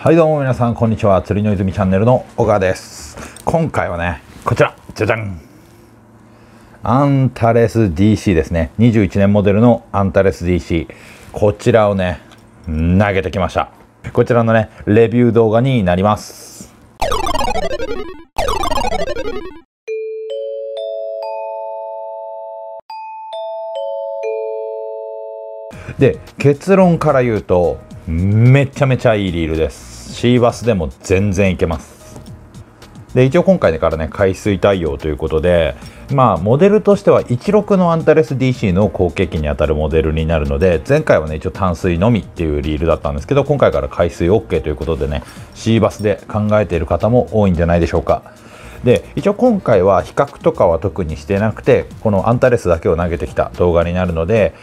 はいどうも皆さんこんにちは、釣りの泉チャンネルの小川です。今回はねこちらじゃじゃん、アンタレス DC ですね。21年モデルのアンタレス DC、 こちらをね投げてきました。こちらのねレビュー動画になります。で結論から言うとめちゃめちゃいいリールです。シーバスでも全然いけます。で一応今回からね海水対応ということで、まあモデルとしては16のアンタレス DC の後継機にあたるモデルになるので、前回はね一応淡水のみっていうリールだったんですけど、今回から海水 OK ということでね、シーバスで考えている方も多いんじゃないでしょうか。で一応今回は比較とかは特にしてなくて、このアンタレスだけを投げてきた動画になるので、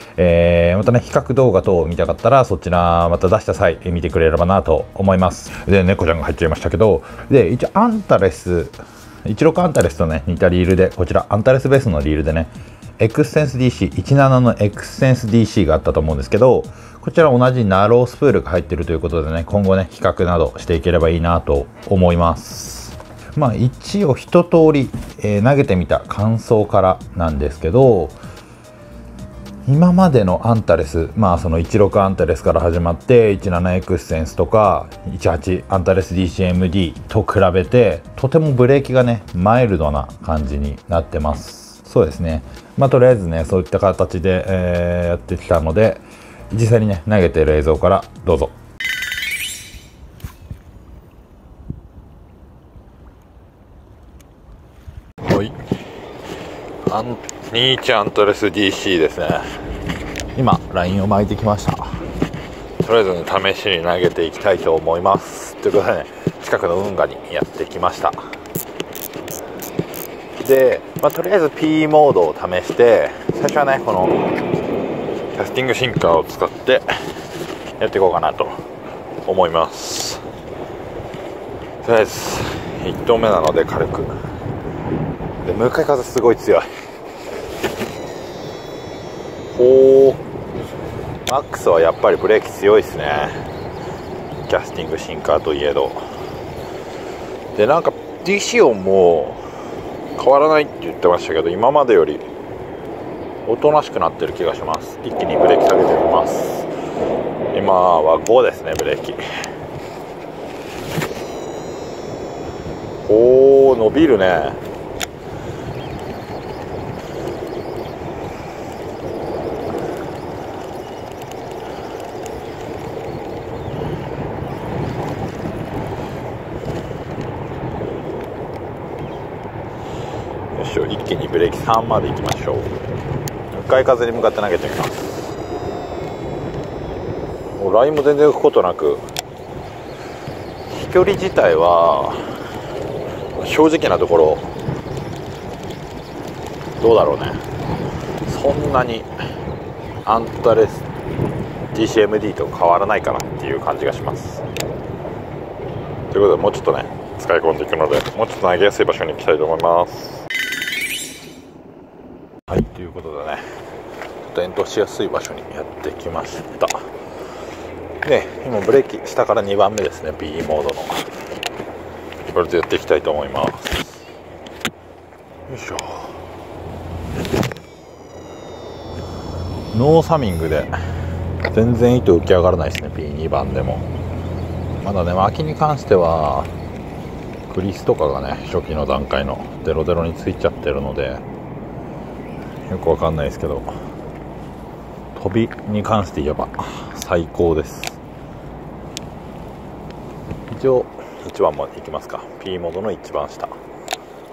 またね比較動画等を見たかったらそちらまた出した際見てくれればなと思います。で猫ちゃんが入っちゃいましたけど、で一応アンタレス16アンタレスとね似たリールで、こちらアンタレスベースのリールでねエクステンス DC17 のエクステンス DC があったと思うんですけど、こちら同じナロースプールが入ってるということでね、今後ね比較などしていければいいなと思います。まあ一応一通り、投げてみた感想からなんですけど、今までのアンタレス、まあその16アンタレスから始まって17エクステンスとか18アンタレス DCMD と比べて、とてもブレーキがねマイルドな感じになってます。そうですね、まあとりあえずねそういった形で、やってきたので、実際にね投げている映像からどうぞ。21アンタレス DC ですね。今ラインを巻いてきました。とりあえず、ね、試しに投げていきたいと思います。ということでね近くの運河にやってきました。で、まあ、とりあえず P モードを試して、最初はねこのキャスティングシンカーを使ってやっていこうかなと思います。とりあえず1投目なので軽くで、向かい風すごい強い。おー、マックスはやっぱりブレーキ強いですね、キャスティングシンカーといえど。でなんか DC 音も変わらないって言ってましたけど、今までよりおとなしくなってる気がします。一気にブレーキ下げてみます。今は5ですねブレーキ。おー、伸びるね。一気にブレーキ3までいきましょう。向かい風に向かって投げてみます。もうラインも全然浮くことなく、飛距離自体は正直なところどうだろうね、そんなにアンタレス DCMD と変わらないかなっていう感じがします。ということでもうちょっとね使い込んでいくので、もうちょっと投げやすい場所に行きたいと思います。はい、ということでね遠投しやすい場所にやってきました。で今ブレーキ下から2番目ですね、 B モードのこれでやっていきたいと思います。よいしょ。ノーサミングで全然糸浮き上がらないですね。 B2 番でもまだね脇に関してはクリスとかがね初期の段階のデロデロについちゃってるのでよくわかんないですけど、飛びに関して言えば最高です。一応1番までいきますか。 P モードの一番下、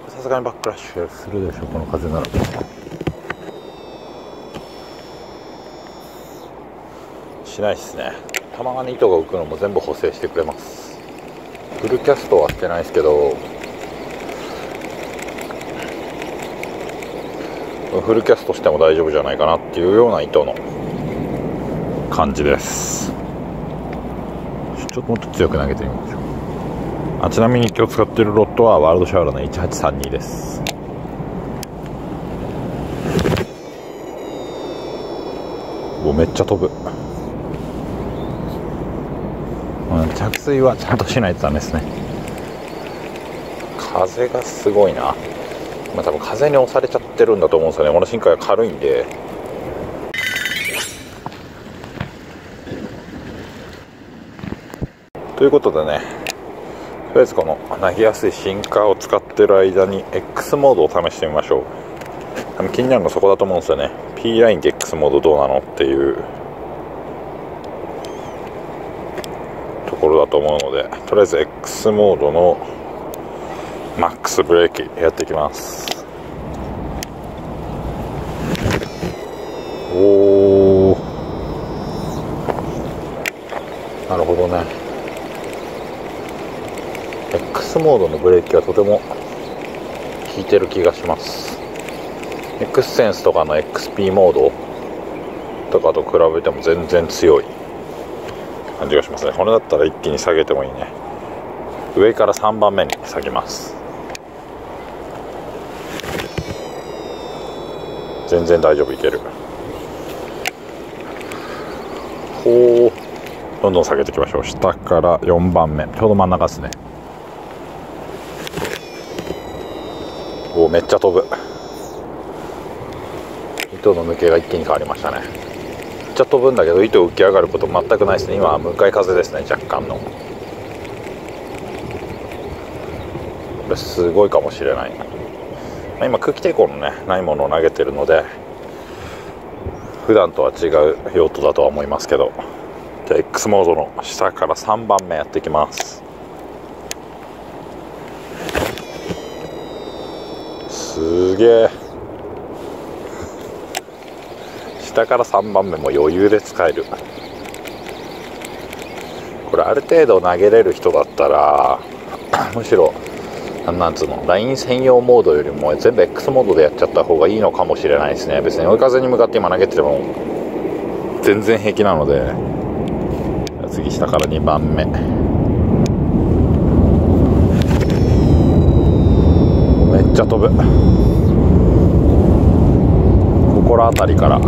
さすがにバックラッシュするでしょこの風なら。しないですね。玉がね糸が浮くのも全部補正してくれます。フルキャストはしてないですけど、フルキャストしても大丈夫じゃないかなっていうような糸の感じです。ちょっともっと強く投げてみましょう。あ、ちなみに今日使ってるロットはワールドシャウラの1832です。お、めっちゃ飛ぶ。着水はちゃんとしないとダメですね。風がすごいな。多分風に押されちゃってるんだと思うんですよね。この深海は軽いんで。ということでね、とりあえずこの投げやすいシンカーを使ってる間に X モードを試してみましょう。多分気になるのはそこだと思うんですよね。 P ラインと X モードどうなのっていうところだと思うので、とりあえず X モードのマックスブレーキやっていきます。おお、なるほどね。X モードのブレーキはとても効いてる気がします。 X センスとかの XP モードとかと比べても全然強い感じがしますね。これだったら一気に下げてもいいね。上から3番目に下げます。全然大丈夫、いける。ほう、どんどん下げていきましょう。下から4番目、ちょうど真ん中ですね。お、めっちゃ飛ぶ。糸の抜けが一気に変わりましたね。めっちゃ飛ぶんだけど糸浮き上がること全くないですね。今は向かい風ですね、若干の。これすごいかもしれない。今空気抵抗のねないものを投げてるので普段とは違う用途だとは思いますけど、じゃあ X モードの下から3番目やっていきます。すげえ、下から3番目も余裕で使える。これある程度投げれる人だったらむしろなんつうの、ライン専用モードよりも全部 X モードでやっちゃった方がいいのかもしれないですね。別に追い風に向かって今投げてても全然平気なので。次下から2番目。めっちゃ飛ぶ。ここら辺りから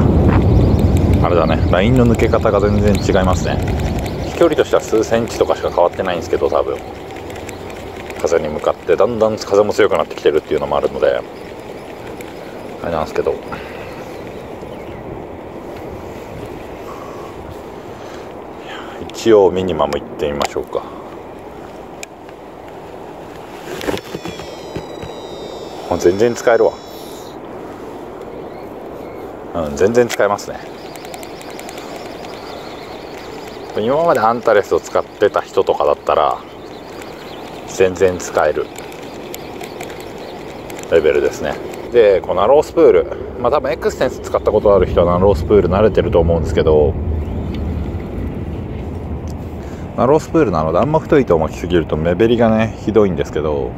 あれだね、ラインの抜け方が全然違いますね。飛距離としては数センチとかしか変わってないんですけど、多分風に向かってだんだん風も強くなってきてるっていうのもあるのであれなんですけど、一応ミニマムいってみましょうか。全然使えるわ。全然使えますね。今までアンタレスを使ってた人とかだったら全然使えるレベルですね。でこのアロースプール、多分エクステンス使ったことある人はアロースプール慣れてると思うんですけど、アロースプールなのであんま太い糸を巻きすぎると目減りがねひどいんですけど、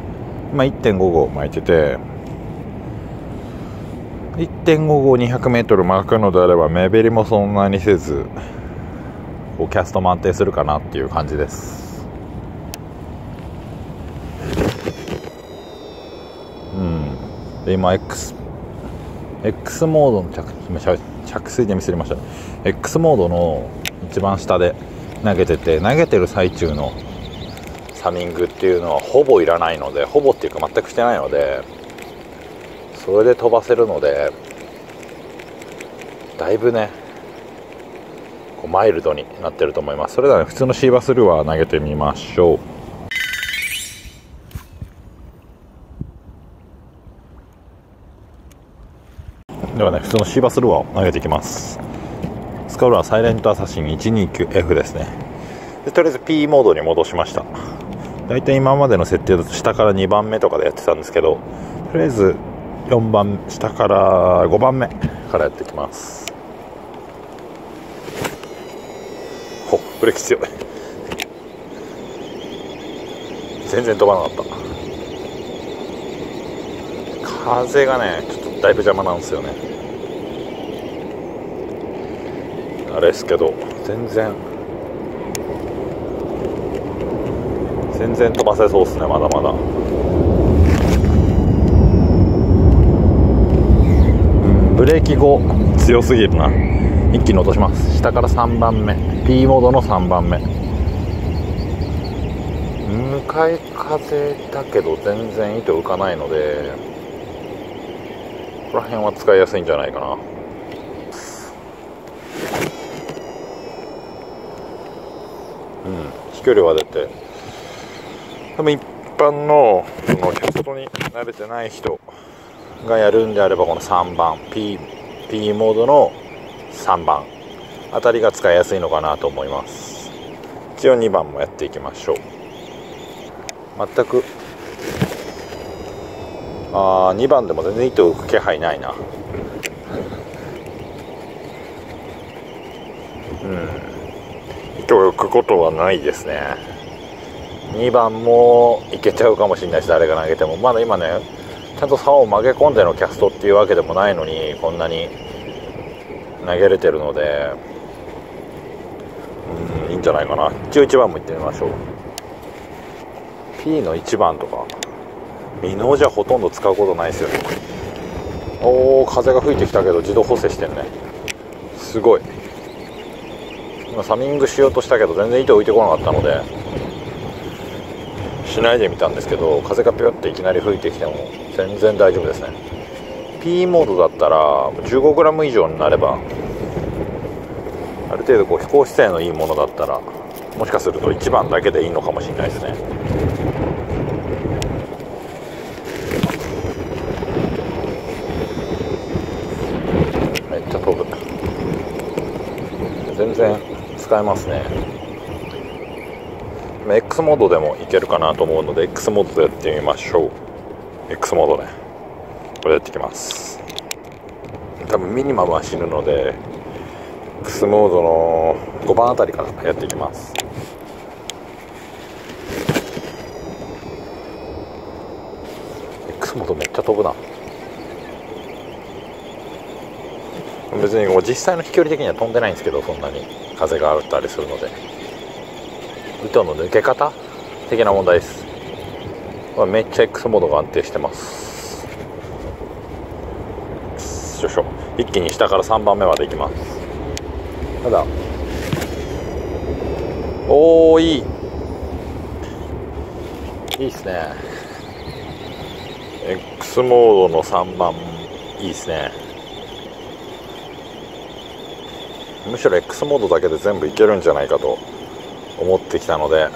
今 1.5 号巻いてて 1.5 号 200m 巻くのであれば目減りもそんなにせずキャストも安定するかなっていう感じです。で今 X モードの 着水でミスりました。 X モードの一番下で投げてて、投げてる最中のタイミングっていうのはほぼいらないので、ほぼっていうか全くしてないので、それで飛ばせるのでだいぶねこうマイルドになってると思います。それでは、ね、普通のシーバスルアー投げてみましょう。ではね、普通のシーバスルアーを投げていきます。スカルアサイレントアサシン 129F ですね。でとりあえず P モードに戻しました。大体今までの設定だと下から2番目とかでやってたんですけど、とりあえず下から5番目からやっていきます。ほっ、ブレーキ強い。全然飛ばなかった。風がねちょっとだいぶ邪魔なんですよね、あれですけど。全然飛ばせそうですね、まだまだ。ブレーキ後強すぎるな。一気に落とします。下から3番目、 P モードの3番目。向かい風だけど全然糸浮かないので、ここら辺は使いやすいんじゃないかな。うん、飛距離は出て、多分一般のキャストに慣れてない人がやるんであれば、この3番 P モードの3番あたりが使いやすいのかなと思います。一応2番もやっていきましょう。全く2番でも全然糸浮く気配ないな。糸を浮くことはないですね。2番もいけちゃうかもしれないし、誰が投げても。まだ今ね、ちゃんと竿を曲げ込んでのキャストっていうわけでもないのに、こんなに投げれてるので、いいんじゃないかな。一応1番もいってみましょう。 P の1番とかミノウじゃほとんど使うことないですよね。おお、風が吹いてきたけど自動補正してるね。すごい。今サミングしようとしたけど全然糸浮いてこなかったのでしないでみたんですけど、風がピュッていきなり吹いてきても全然大丈夫ですね。 P モードだったら 15g 以上になれば、ある程度こう飛行姿勢のいいものだったら、もしかすると1番だけでいいのかもしれないですね。全然使えますね。X モードでもいけるかなと思うので、 X モードでやってみましょう。 X モードね、これやっていきます。多分ミニマムは死ぬので X モードの5番あたりからやっていきます。X モードめっちゃ飛ぶな。別にもう実際の飛距離的には飛んでないんですけど、そんなに風があったりするので、糸の抜け方的な問題です。めっちゃ X モードが安定してます。少々一気に下から3番目までいきます。ただおー、いいっすね。 X モードの3番いいっすね。むしろ X モードだけで全部いけるんじゃないかと思ってきたので、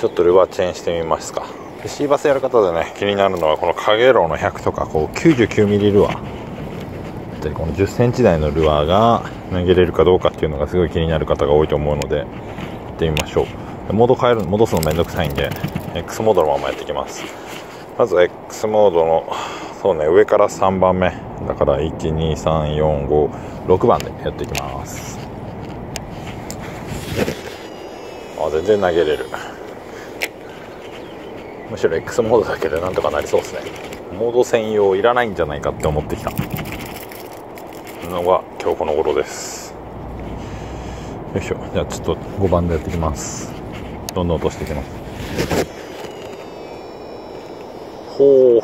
ちょっとルアーチェーンしてみますか。シーバスやる方でね、気になるのはこのカゲロウの100とか、こう 99mm ルアーで、この 10cm 台のルアーが投げれるかどうかっていうのがすごい気になる方が多いと思うので、やってみましょう。モード変える、戻すのめんどくさいんで X モードのままやっていきます。まずは X モードのそうね、上から3番目だから、12345番でやっていきます。あ、全然投げれる。むしろ X モードだけでなんとかなりそうですね。モード専用いらないんじゃないかって思ってきたのが今日この頃です。よいしょ。じゃあちょっと5番でやっていきます。どんどん落としていきます。ほう、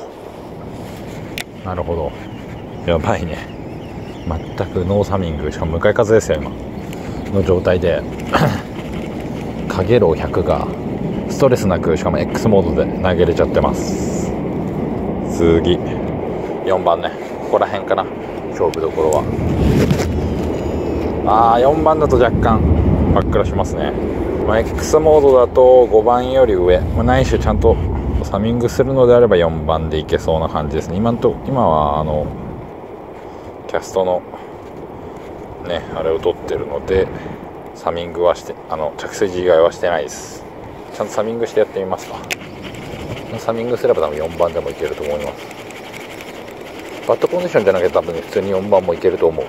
なるほど。やばいね。全くノーサミング、しかも向かい風ですよ今の状態でカゲロウ100がストレスなく、しかも X モードで投げれちゃってます。次4番ね、ここら辺かな、勝負どころは。4番だと若干バックラしますね。X モードだと5番より上、ないしちゃんとサミングするのであれば4番でいけそうな感じですね。今はキャストのねあれを取ってるので、サミングはして着水以外はしてないです。ちゃんとサミングしてやってみますか。サミングすれば多分4番でもいけると思います。バッドコンディションじゃなくて多分普通に4番もいけると思う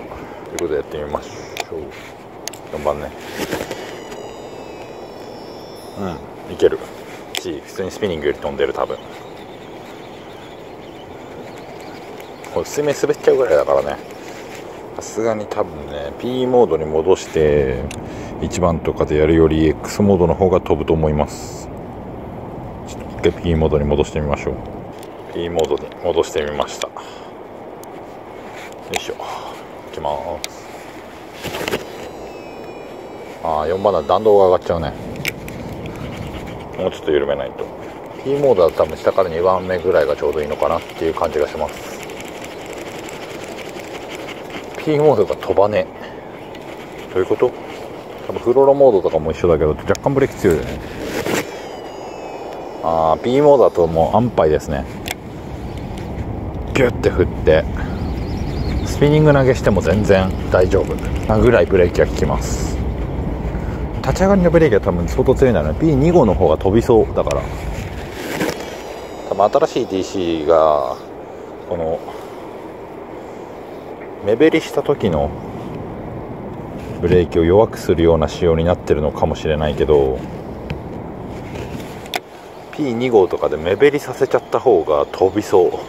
ということでやってみましょう。4番ね、いける。普通にスピニングより飛んでる。多分これ水面滑っちゃうぐらいだからね、さすがに多分ね P モードに戻して1番とかでやるより X モードの方が飛ぶと思います。ちょっと一回 P モードに戻してみましょう。 P モードに戻してみました。よいしょ、いきます。4番だ、弾道が上がっちゃうね。もうちょっと緩めないと。 T モードだと多分下から2番目ぐらいがちょうどいいのかなっていう感じがします。 T モードが飛ばねえ、どういうこと。多分フローラモードとかも一緒だけど若干ブレーキ強いよね。あー P モードだともう安牌ですね。ギュッて振ってスピニング投げしても全然大丈夫なぐらいブレーキが効きます。立ち上がりのブレーキは多分相当強いんだよね。 B2 号の方が飛びそうだから。多分新しい DC がこの目減りした時のブレーキを弱くするような仕様になってるのかもしれないけど、 P2 号とかで目減りさせちゃった方が飛びそ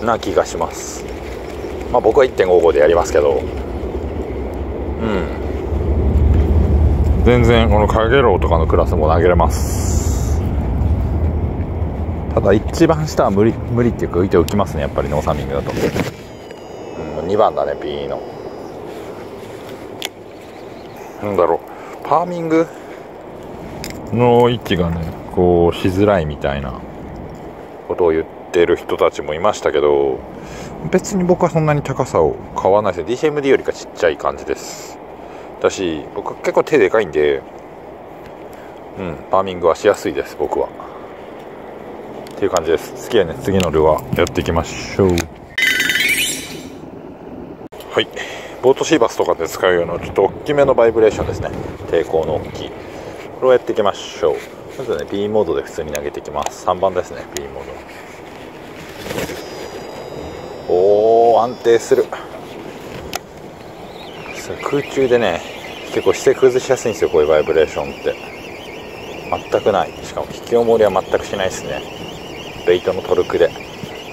うな気がします。まあ僕は 1.5 号でやりますけど、うん、全然このカゲロウとかのクラスも投げれます。ただ一番下は無理っていうか浮いておきますね、やっぱりノーサミングだと。うん、2番だね P の。なんだろう、パーミングの位置がねこうしづらいみたいなことを言ってる人たちもいましたけど、別に僕はそんなに高さを変わらないですね。 DCMD よりかちっちゃい感じです。だし、僕は結構手でかいんで、うん、パーミングはしやすいです、僕は。っていう感じです。好きやね、次のルアーやっていきましょう。はい、ボートシーバスとかで使うようなちょっと大きめのバイブレーションですね。抵抗の大きい。これをやっていきましょう。まずね、B モードで普通に投げていきます。3番ですね、B モード。おー、安定する。空中でね結構姿勢崩しやすいんですよ、こういうバイブレーションって。全くない。しかも引き重りは全くしないですね、ベイトのトルクで。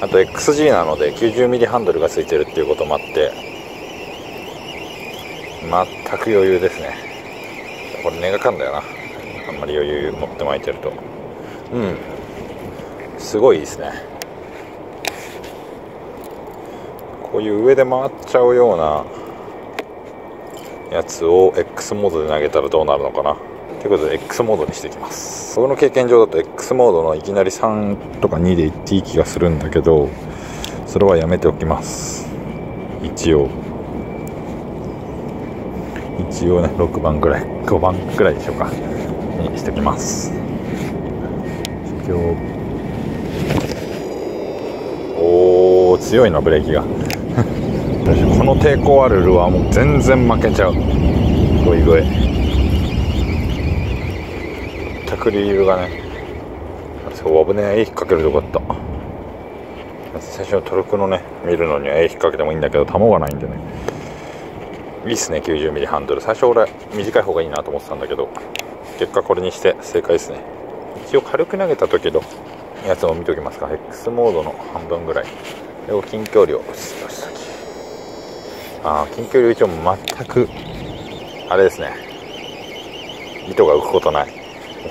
あと XG なので 90mm ハンドルがついてるっていうこともあって全く余裕ですね。これ根がかんだよな、あんまり余裕持って巻いてると。うん、すごいですね。こういう上で回っちゃうようなやつを X モードで投げたらどうなるのかなということで X モードにしていきます。僕の経験上だと X モードのいきなり3とか2でいっていい気がするんだけど、それはやめておきます。一応ね、6番ぐらい5番ぐらいでしょうかにしておきます。おー、強いなブレーキが。この抵抗あるルアーもう全然負けちゃう。ゴイゴイ全く理由がね。そう、危ねえ、絵引っ掛けるとこだった。最初のトルクのね見るのには絵引っ掛けてもいいんだけど、弾がないんでね。いいっすね 90mm ハンドル。最初俺短い方がいいなと思ってたんだけど、結果これにして正解ですね。一応軽く投げた時のやつも見ておきますか。 X モードの半分ぐらい、近距離を近距離一応全くあれですね、糸が浮くことない。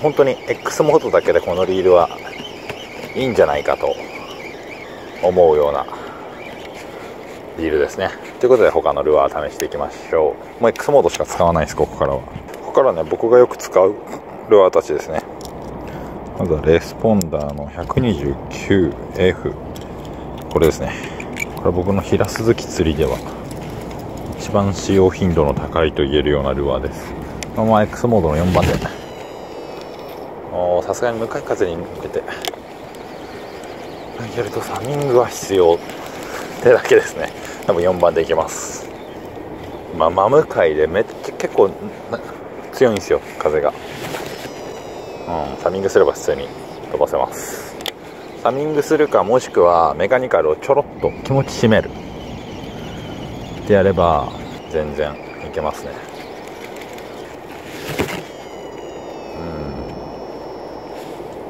本当に X モードだけでこのリールはいいんじゃないかと思うようなリールですね。ということで他のルアー試していきましょう。もう X モードしか使わないです。ここからはね、僕がよく使うルアーたちですね。まずはレスポンダーの 129F、 これですね。これは僕の平鈴木釣りでは一番使用頻度の高いと言えるようなルアーです。まあまあ X モードの4番で、さすがに向かい風に向けて投げるとサミングは必要ってだけですね。多分4番でいけます。まあ真向かいでめっちゃ結構強いんですよ風が。うん、サミングすれば普通に飛ばせます。サミングするか、もしくはメカニカルをちょろっと気持ち締めるってやれば全然いけますね。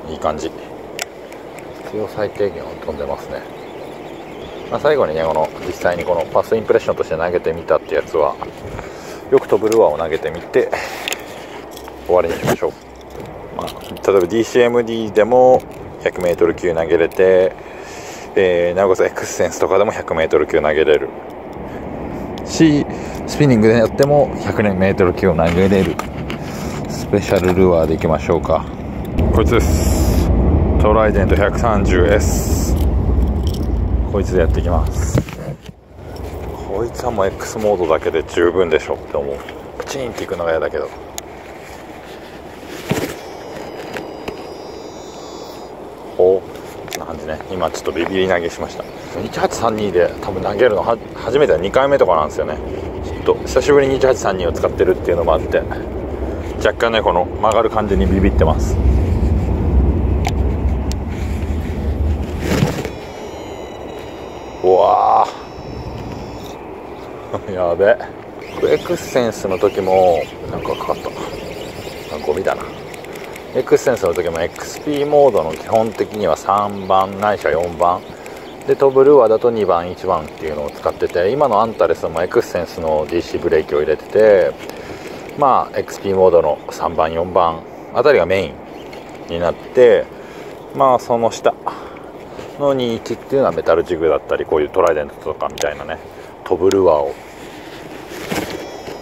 うん、いい感じ。必要最低限を飛んでますね。まあ、最後にね、この実際にこのパスインプレッションとして投げてみたってやつはよく飛ぶルアーを投げてみて終わりにしましょう。まあ、例えば DCMD でも 100m 級投げれて、なおかつ X センスとかでも 100m 級投げれるし、スピニングでやっても 100m 級を投げれる。スペシャルルアーでいきましょうか。こいつです。トライデント 130S、 こいつでやっていきます。こいつはもう X モードだけで十分でしょって思う。プチンっていくのが嫌だけど、おこんな感じね。今ちょっとビビり投げしました。2832で多分投げるのは初めては2回目とかなんですよね。ちょっと久しぶりに2832を使ってるっていうのもあって、若干ねこの曲がる感じにビビってます。うわやべえ。エクセンスの時もなんかかかった、ゴミだな。エクセンスの時も XP モードの基本的には3番ないしは4番で飛ぶルアーだと2番1番っていうのを使ってて、今のアンタレスもエクセンスの DC ブレーキを入れてて、まあ XP モードの3番4番あたりがメインになって、まあその下の21っていうのはメタルジグだったり、こういうトライデントとかみたいなね飛ぶルアーを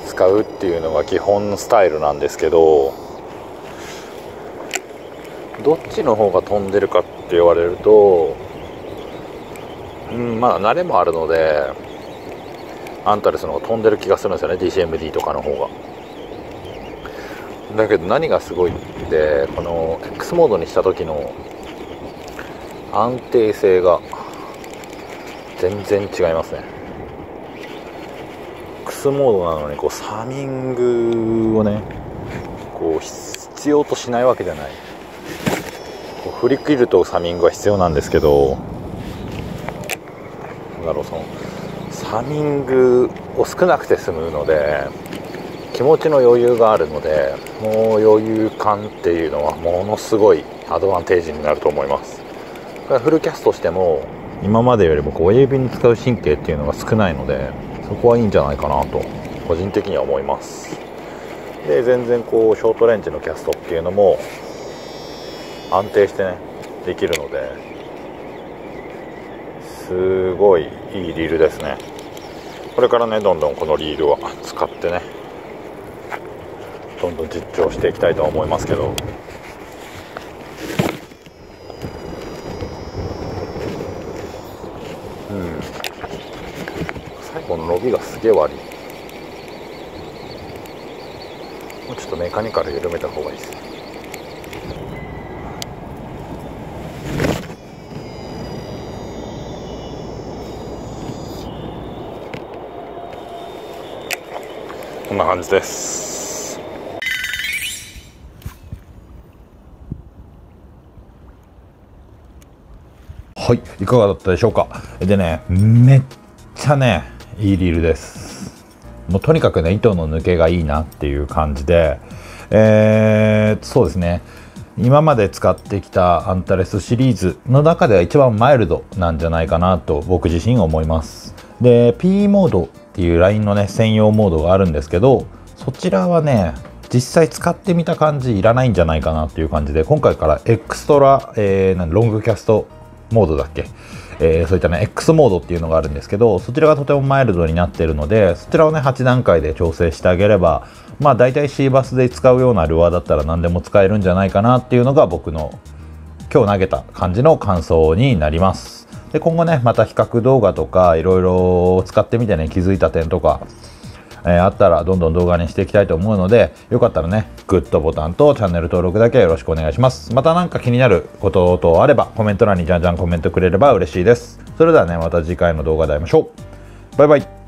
使うっていうのが基本のスタイルなんですけど、どっちの方が飛んでるかって言われると、まあ慣れもあるのでアンタレスの方が飛んでる気がするんですよね、 DCMD とかの方が。だけど何がすごいってこの X モードにした時の安定性が全然違いますね。 X モードなのにこうサーミングをねこう必要としないわけじゃない。振り切るとサミングは必要なんですけど、なんだろう、そのサミングを少なくて済むので気持ちの余裕があるので、もう余裕感っていうのはものすごいアドバンテージになると思います。フルキャストしても今までよりも親指に使う神経っていうのが少ないので、そこはいいんじゃないかなと個人的には思います。で全然こうショートレンジのキャストっていうのも安定してねできるので、すごいいいリールですね。これからねどんどんこのリールは使ってねどんどん実況していきたいとは思いますけど、最後の伸びがすげえ悪い。もうちょっとメカニカル緩めた方がいいですね。こんな感じです。はい、いかがだったでしょうか。でね、めっちゃねいいリールです。もうとにかくね糸の抜けがいいなっていう感じで、そうですね、今まで使ってきたアンタレスシリーズの中では一番マイルドなんじゃないかなと僕自身思います。で P モードっていうラインのね専用モードがあるんですけど、そちらはね実際使ってみた感じいらないんじゃないかなっていう感じで、今回からエクストラ、ロングキャストモードだっけ、そういったね X モードっていうのがあるんですけど、そちらがとてもマイルドになっているので、そちらをね8段階で調整してあげれば、まあ大体 C バスで使うようなルアーだったら何でも使えるんじゃないかなっていうのが僕の今日投げた感じの感想になります。で今後ねまた比較動画とかいろいろ使ってみてね気づいた点とか、あったらどんどん動画にしていきたいと思うので、よかったらねグッドボタンとチャンネル登録だけよろしくお願いします。またなんか気になることとあればコメント欄にじゃんじゃんコメントくれれば嬉しいです。それではねまた次回の動画で会いましょう。バイバイ。